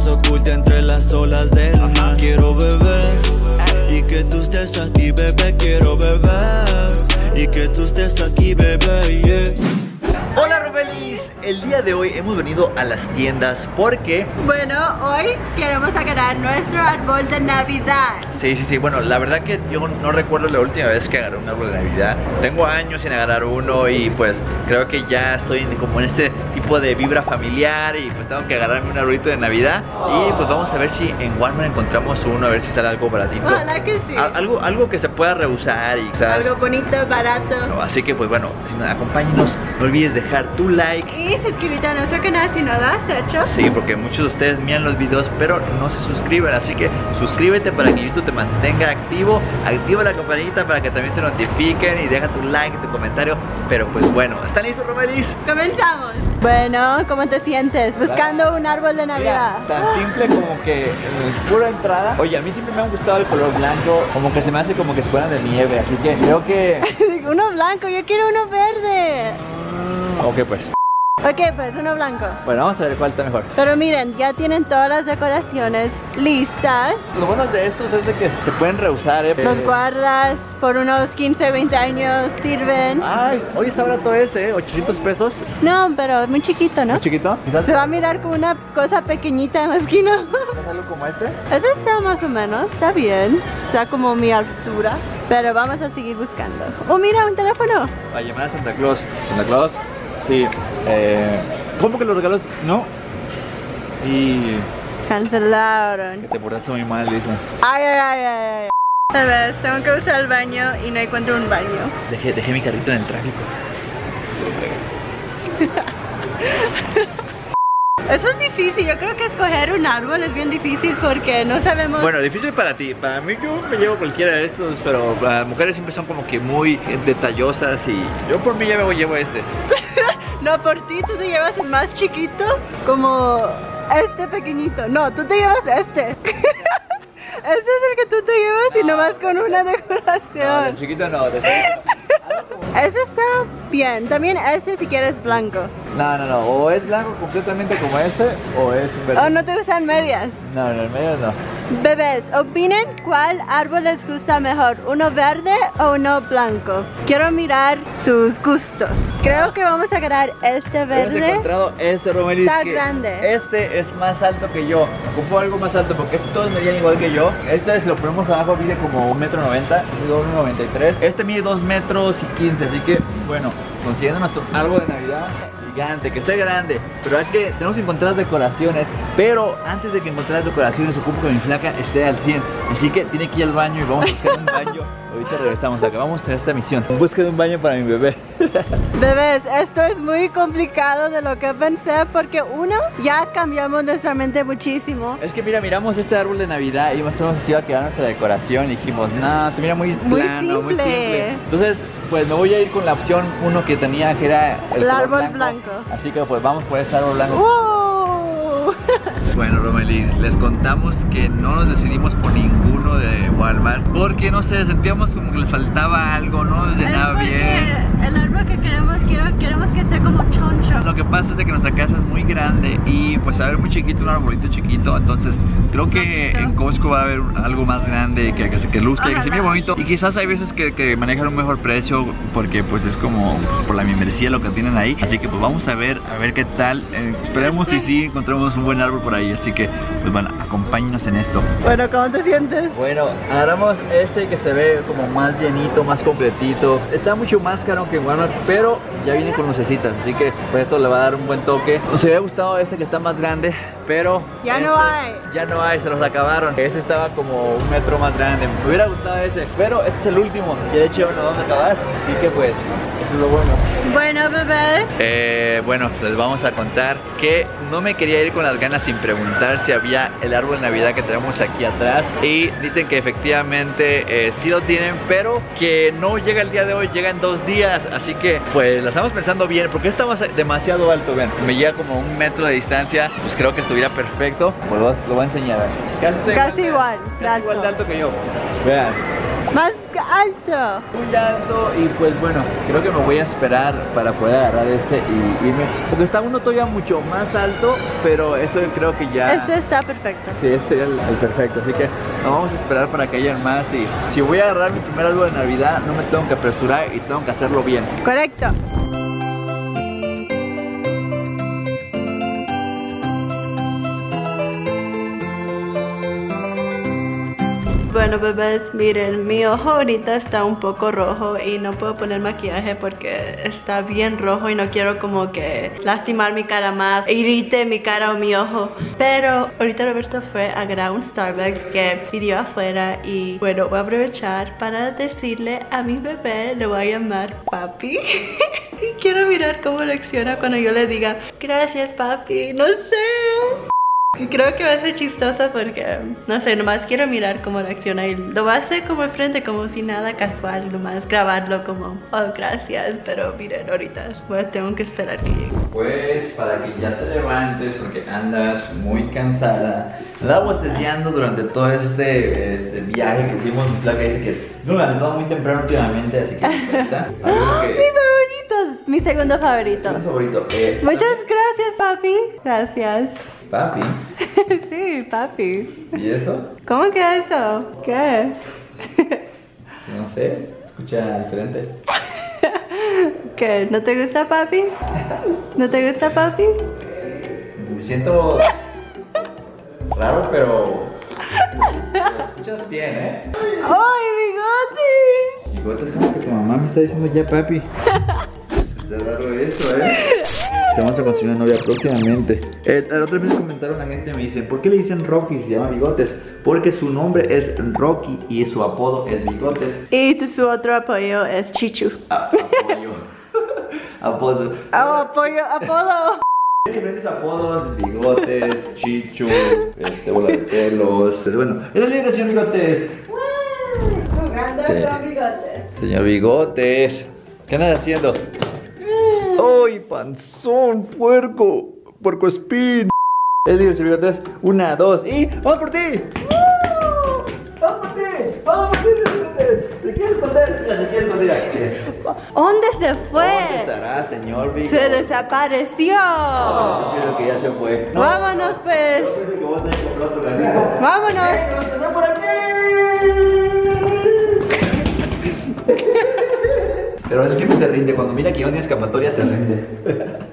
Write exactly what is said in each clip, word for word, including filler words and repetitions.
se oculta entre las olas del mar. Quiero beber y que tú estés aquí, bebé. Quiero beber y que tú estés aquí, bebé, yeah. Hola Robelis, el día de hoy hemos venido a las tiendas porque... Bueno, hoy queremos agarrar nuestro árbol de Navidad. Sí, sí, sí, bueno, la verdad que yo no recuerdo la última vez que agarré un árbol de Navidad. Tengo años sin agarrar uno y pues creo que ya estoy en, como en este tipo de vibra familiar. Y pues tengo que agarrarme un arbolito de Navidad. Y pues vamos a ver si en Walmart encontramos uno, a ver si sale algo baratito. Ojalá que sí. Algo, algo que se pueda reusar y quizás... algo bonito, barato. No, así que pues bueno, si nos acompañamos, no olvides de dejar tu like y suscribirte a nuestro canal si no lo has hecho. Sí, porque muchos de ustedes miran los videos pero no se suscriben, así que suscríbete para que YouTube te mantenga activo. Activa la campanita para que también te notifiquen y deja tu like, tu comentario. Pero pues bueno, ¿están listos, Romelis? Comenzamos. Bueno, ¿cómo te sientes? Buscando un árbol de Navidad. Mira, tan simple como que en pura entrada. Oye, a mí siempre me han gustado el color blanco, como que se me hace como que se fueran de nieve, así que creo que... uno blanco, yo quiero uno verde. Ok, pues. Ok, pues uno blanco. Bueno, vamos a ver cuál está mejor. Pero miren, ya tienen todas las decoraciones listas. Lo bueno de estos es de que se pueden reusar, ¿eh? Los guardas por unos quince, veinte años, sirven. Ay, hoy está barato ese, ¿eh? ochocientos pesos. No, pero es muy chiquito, ¿no? ¿Muy chiquito? Quizás se va a mirar como una cosa pequeñita en la esquina. ¿Es algo como este? Este está más o menos, está bien. Está como mi altura. Pero vamos a seguir buscando. Oh, mira, un teléfono. Para llamar a Santa Claus. Santa Claus. Sí, eh, ¿cómo que los regalos? No. Y... cancelaron. Te portaste muy mal, Lisa. Ay, ay, ay, ay. A ver, tengo que usar el baño y no encuentro un baño. Dejé, dejé mi carrito en el tráfico. Eso es difícil, yo creo que escoger un árbol es bien difícil porque no sabemos. Bueno, difícil para ti, para mí yo me llevo cualquiera de estos, pero las mujeres siempre son como que muy detallosas y yo por mí ya me llevo este. No, por ti tú te llevas el más chiquito, como este pequeñito. No, tú te llevas este. Este es el que tú te llevas no, y nomás con una decoración. No, de chiquito no, de chiquito. Ese está bien, también ese si quieres blanco. No, no, no, o es blanco completamente como este o es verde. ¿O no te gustan medias? No, no, medias no. Bebés, opinen cuál árbol les gusta mejor, uno verde o uno blanco. Quiero mirar sus gustos. Creo que vamos a agarrar este verde. Hemos encontrado este, Romeli. Está grande. Este es más alto que yo. Ocupo algo más alto porque todos medían igual que yo. Este, si lo ponemos abajo, mide como un metro noventa, uno noventa y tres. Este mide dos metros y quince, así que bueno, consiguiendo nuestro árbol de Navidad gigante, que esté grande, pero hay que, tenemos que encontrar decoraciones, pero antes de que encontrar decoraciones ocupo que mi flaca esté al cien, así que tiene que ir al baño y vamos a buscar un baño. Ahorita regresamos, acabamos en esta misión, busca de un baño para mi bebé. Bebés, esto es muy complicado de lo que pensé, porque uno, ya cambiamos nuestra mente muchísimo. Es que mira, miramos este árbol de Navidad y más o menos así iba a quedar nuestra decoración y dijimos, no, se mira muy plano, muy simple. Muy simple. Entonces, pues me voy a ir con la opción uno que tenía, que era el, el árbol blanco. blanco. Así que pues vamos por ese árbol blanco. ¡Wow! Bueno, Romeli, les contamos que no nos decidimos por ninguno de Walmart porque no sé, sentíamos como que les faltaba algo, no nos llenaba bien. El árbol que queremos, quiero, queremos que sea como choncho. Lo que pasa es de que nuestra casa es muy grande y pues a ver muy chiquito, un arbolito chiquito. Entonces creo que en Costco va a haber algo más grande que, que, que luzca, que se vea bonito. Y quizás hay veces que, que manejan un mejor precio porque pues es como pues, por la membresía lo que tienen ahí. Así que pues vamos a ver, a ver qué tal. Eh, esperemos si sí encontremos un buen árbol por ahí. Así que pues bueno, acompáñenos en esto. Bueno, ¿cómo te sientes? Bueno, agarramos este que se ve como más llenito, más completito. Está mucho más caro que Walmart, pero ya viene con lucecitas, así que pues esto le va a dar un buen toque. Nos había gustado este que está más grande, pero ya este, no hay, ya no hay, se los acabaron. Ese estaba como un metro más grande, me hubiera gustado ese, pero este es el último, ya de hecho nos vamos a acabar, así que pues eso es lo bueno. Bueno, bebé. Eh, bueno, les vamos a contar que no me quería ir con las ganas sin preguntar si había el árbol de Navidad que tenemos aquí atrás y dicen que efectivamente eh, sí lo tienen, pero que no llega el día de hoy, llega en dos días. Así que pues la estamos pensando bien porque está demasiado alto, ven, me llega como un metro de distancia, pues creo que estuviera perfecto. Pues lo, lo voy a enseñar, ¿eh? Casi, estoy casi igual, casi igual de alto que yo, vean. más alto. Muy alto, y pues bueno, creo que me voy a esperar para poder agarrar este y irme, porque está uno todavía mucho más alto, pero eso creo que ya... Este está perfecto. Sí, este es el, el perfecto, así que nos vamos a esperar para que hayan más, y si voy a agarrar mi primer árbol de Navidad, no me tengo que apresurar y tengo que hacerlo bien. Correcto. Bueno, bebés, miren, mi ojo ahorita está un poco rojo y no puedo poner maquillaje porque está bien rojo y no quiero como que lastimar mi cara más, irrite mi cara o mi ojo. Pero ahorita Roberto fue a grabar un Starbucks que pidió afuera y bueno, voy a aprovechar para decirle a mi bebé, le voy a llamar papi. Y quiero mirar cómo reacciona cuando yo le diga, gracias papi, no sé. Y creo que va a ser chistosa porque, no sé, nomás quiero mirar cómo reacciona y lo va a hacer como enfrente, como si nada casual, nomás grabarlo como, oh, gracias, pero miren, ahorita bueno, tengo que esperar que llegue. Pues, para que ya te levantes porque andas muy cansada, andaba bosteciando durante todo este, este viaje que tuvimos, mi placa dice que no me levantaba muy temprano últimamente, así que ahorita... Mi segundo favorito. Segundo favorito. Eh, Muchas gracias, papi. Gracias. ¿Papi? Sí, papi. ¿Y eso? ¿Cómo que eso? ¿Qué? No sé, escucha diferente. ¿Qué? ¿No te gusta, papi? ¿No te gusta, papi? Me siento raro, pero... pero escuchas bien, ¿eh? ¡Ay, bigotes! Bigotes, como que tu mamá me está diciendo ya, papi. Está raro esto, ¿eh? Te vamos a conseguir una novia próximamente. Eh, la otra vez comentaron, la gente me dice, ¿por qué le dicen Rocky si se llama Bigotes? Porque su nombre es Rocky y su apodo es Bigotes. Y su otro apoyo es Chichu. A apoyo. Apodo. Oh, apoyo, apodo. Diferentes apodos, Bigotes, Chichu, este, bola de pelos. Bueno, en la liberación Bigotes. Jugando sí. Con Bigotes. Señor Bigotes, ¿qué andas haciendo? ¡Ay, panzón, puerco! ¡Puerco espín! Es divertido, Bigotes. Una, dos y... ¡Vamos por ti! ¡Woo! ¡Vamos por ti! ¡Vamos por ti, Bigotes! ¿Se quiere esconder? ¿Se quiere esconder aquí? ¿Dónde se fue? ¿Dónde estará, señor Bigotes? ¡Se desapareció! Oh, yo creo que ya se fue. No, ¡vámonos, pues! Yo creo que vos tenés que comprar otro gatito. ¡Vámonos! ¡Eso, te está por aquí! Pero él siempre se rinde, cuando mira que no tiene escapatoria se rinde.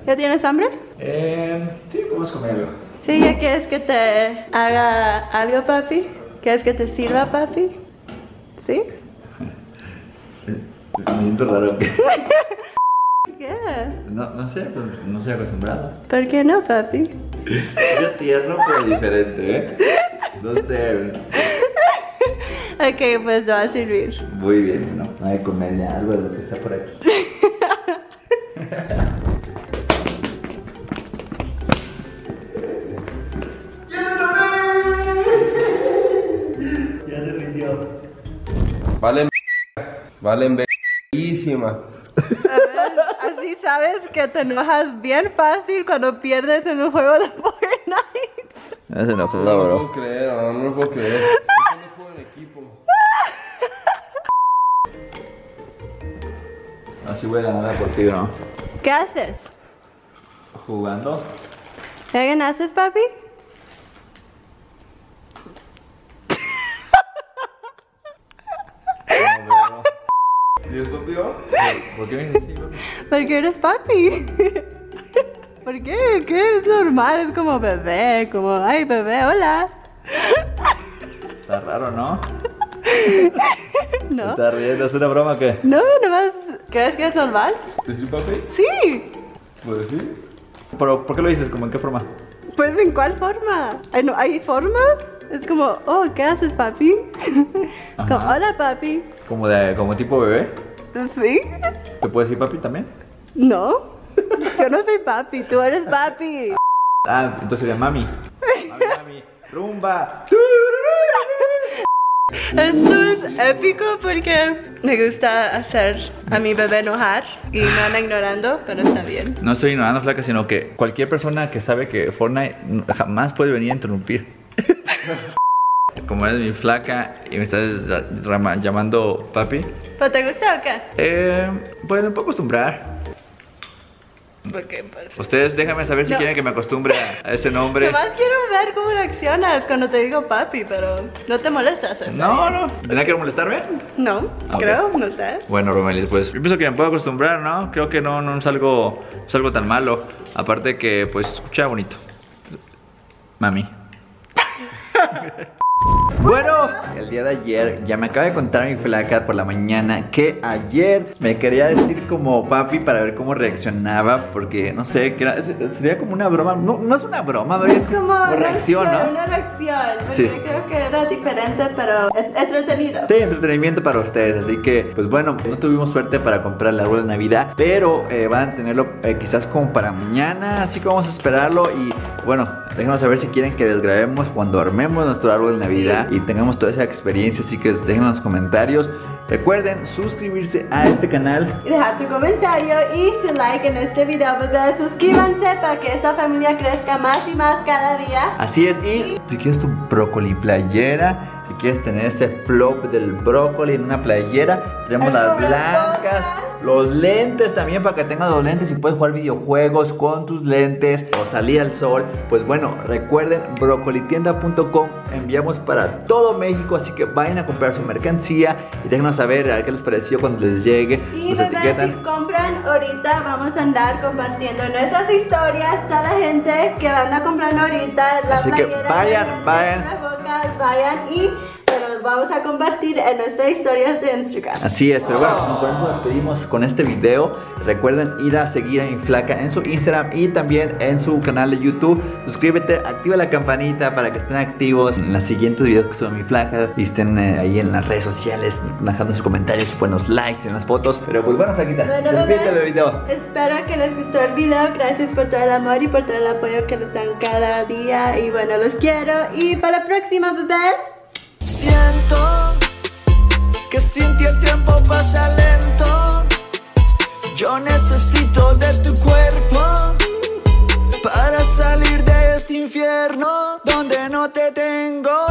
¿Ya tienes hambre? Eh, sí, podemos comer algo. Sí, ¿ya quieres que te haga algo, papi? ¿Quieres que te sirva, papi? ¿Sí? Me siento raro. ¿Qué? No, no sé, no soy acostumbrado. ¿Por qué no, papi? Yo tierno, pero diferente, ¿eh? No sé. Ok, pues lo va a servir. Muy bien, no, no hay que comerle algo de lo que está por aquí. Ya se rindió. Valen Valen bellísima. Así sabes que te enojas bien fácil cuando pierdes en un juego de Fortnite. Ese no fue, bro. No lo puedo creer, no, no lo puedo creer. Así voy a ganar por ti, ¿no? ¿Qué haces? Jugando. ¿Qué ganaste, papi? ¿Y el papi? ¿Por qué me dices papi? Porque eres papi. ¿Por qué? ¿Qué es normal? Es como bebé, como, ay, bebé, hola. Está raro, ¿no? No. ¿Estás riendo? ¿Es una broma o qué? No, nomás. ¿Crees que es normal? ¿Decir papi? Sí. Pues sí. ¿Pero por qué lo dices? ¿Cómo en qué forma? Pues en cuál forma. Ay, no, hay formas. Es como, oh, ¿qué haces, papi? Como, hola, papi. ¿Como de, como tipo bebé? Sí. ¿Te puedes decir papi también? No. Yo no soy papi. Tú eres papi. Ah, entonces sería mami. Mami, mami. Rumba. Esto es épico porque me gusta hacer a mi bebé enojar y me anda ignorando, pero está bien. No estoy ignorando, flaca, sino que cualquier persona que sabe que Fortnite jamás puede venir a interrumpir. como eres mi flaca y me estás llamando papi. ¿Pero te gusta o qué? Eh, pues me puedo acostumbrar. ¿Por qué? Ustedes déjame saber si no quieren que me acostumbre a ese nombre. Nomás quiero ver cómo reaccionas cuando te digo papi, pero no te molestas, ¿sabes? No, no. ¿Tenía que molestarme? No, okay. Creo, no sé. Bueno, Romeli, pues yo pienso que me puedo acostumbrar, ¿no? Creo que no, no es algo, es algo tan malo. Aparte que, pues, escucha bonito. Mami. Bueno, el día de ayer ya me acaba de contar mi flaca por la mañana que ayer me quería decir como papi para ver cómo reaccionaba, porque no sé, que era, sería como una broma, no, no es una broma, es como reacción, ¿no? Una reacción, porque sí, creo que era diferente, pero entretenido. Sí, entretenimiento para ustedes, así que pues bueno, no tuvimos suerte para comprar el árbol de Navidad, pero eh, van a tenerlo eh, quizás como para mañana, así que vamos a esperarlo y bueno, déjenos saber si quieren que desgrabemos cuando armemos nuestro árbol de Navidad y tengamos toda esa experiencia, así que dejen en los comentarios. Recuerden suscribirse a este canal y dejar tu comentario y su like en este video, bebé. Suscríbanse para que esta familia crezca más y más cada día. Así es, y si quieres tu brócoli playera, si quieres tener este flop del brócoli en una playera, tenemos las blancas, los lentes también para que tengas los lentes y puedes jugar videojuegos con tus lentes o salir al sol. Pues bueno, recuerden brocolitienda punto com, enviamos para todo México, así que vayan a comprar su mercancía y déjenos saber a qué les pareció cuando les llegue. Y nos bebé, etiquetan. Si compran ahorita vamos a andar compartiendo nuestras historias, toda la gente que van a comprar ahorita la así playera, que vayan, vayan, bocas, vayan y los vamos a compartir en nuestras historias de Instagram. Así es, pero bueno, nos despedimos con este video. Recuerden ir a seguir a mi flaca en su Instagram y también en su canal de YouTube. Suscríbete, activa la campanita para que estén activos en los siguientes videos que suba mi flaca y estén eh, ahí en las redes sociales dejando sus comentarios, buenos likes en las fotos. Pero pues bueno, flaquita, bueno, despídete del video. Espero que les gustó el video. Gracias por todo el amor y por todo el apoyo que nos dan cada día. Y bueno, los quiero y para la próxima, bebés. Siento que sin ti el tiempo pasa lento. Yo necesito de tu cuerpo para salir de este infierno donde no te tengo.